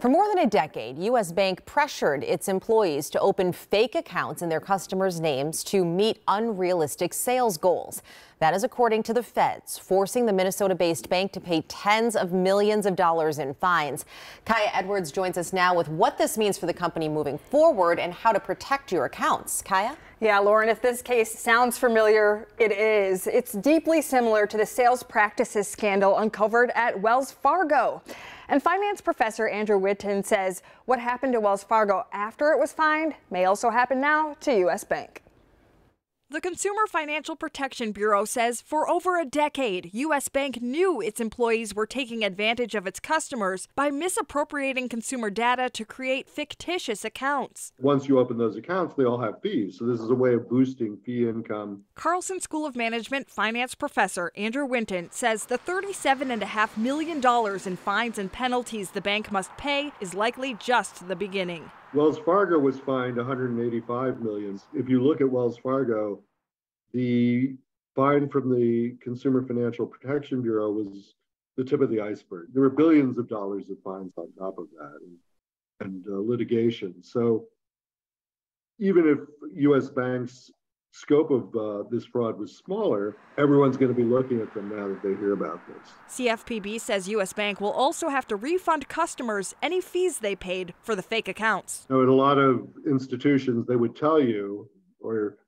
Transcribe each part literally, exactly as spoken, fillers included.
For more than a decade, U S. Bank pressured its employees to open fake accounts in their customers' names to meet unrealistic sales goals. That is according to the feds, forcing the Minnesota-based bank to pay tens of millions of dollars in fines. Kaya Edwards joins us now with what this means for the company moving forward and how to protect your accounts. Kaya? Yeah, Lauren, if this case sounds familiar, it is. It's deeply similar to the sales practices scandal uncovered at Wells Fargo. And finance professor Andrew Winton says what happened to Wells Fargo after it was fined may also happen now to U S. Bank. The Consumer Financial Protection Bureau says for over a decade, U S. Bank knew its employees were taking advantage of its customers by misappropriating consumer data to create fictitious accounts. Once you open those accounts, they all have fees, so this is a way of boosting fee income. Carlson School of Management finance professor Andrew Winton says the thirty-seven point five million dollars in fines and penalties the bank must pay is likely just the beginning. Wells Fargo was fined one hundred eighty-five million dollars. If you look at Wells Fargo, the fine from the Consumer Financial Protection Bureau was the tip of the iceberg. There were billions of dollars of fines on top of that and, and uh, litigation. So even if U S. Bank's scope of uh, this fraud was smaller, everyone's going to be looking at them now that they hear about this. C F P B says U S. Bank will also have to refund customers any fees they paid for the fake accounts. So at a lot of institutions, they would tell you, or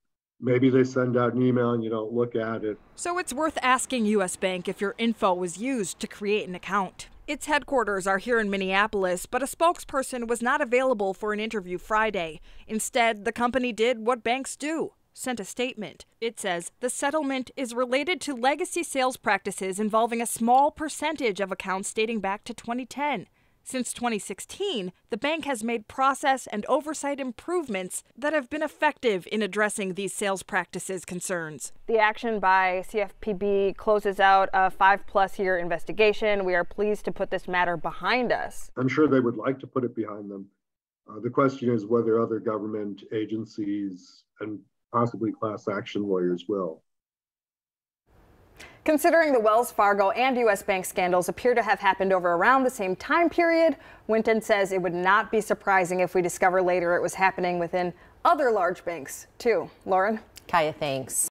maybe they send out an email and you don't look at it. So it's worth asking U S. Bank if your info was used to create an account. Its headquarters are here in Minneapolis, but a spokesperson was not available for an interview Friday. Instead, the company did what banks do. Sent a statement. It says the settlement is related to legacy sales practices involving a small percentage of accounts dating back to twenty ten. Since twenty sixteen, the bank has made process and oversight improvements that have been effective in addressing these sales practices concerns. The action by C F P B closes out a five-plus year investigation. We are pleased to put this matter behind us. I'm sure they would like to put it behind them. Uh, the question is whether other government agencies and possibly class action lawyers will. Considering the Wells Fargo and U S. Bank scandals appear to have happened over around the same time period, Winton says it would not be surprising if we discover later it was happening within other large banks, too. Lauren? Kaya, thanks.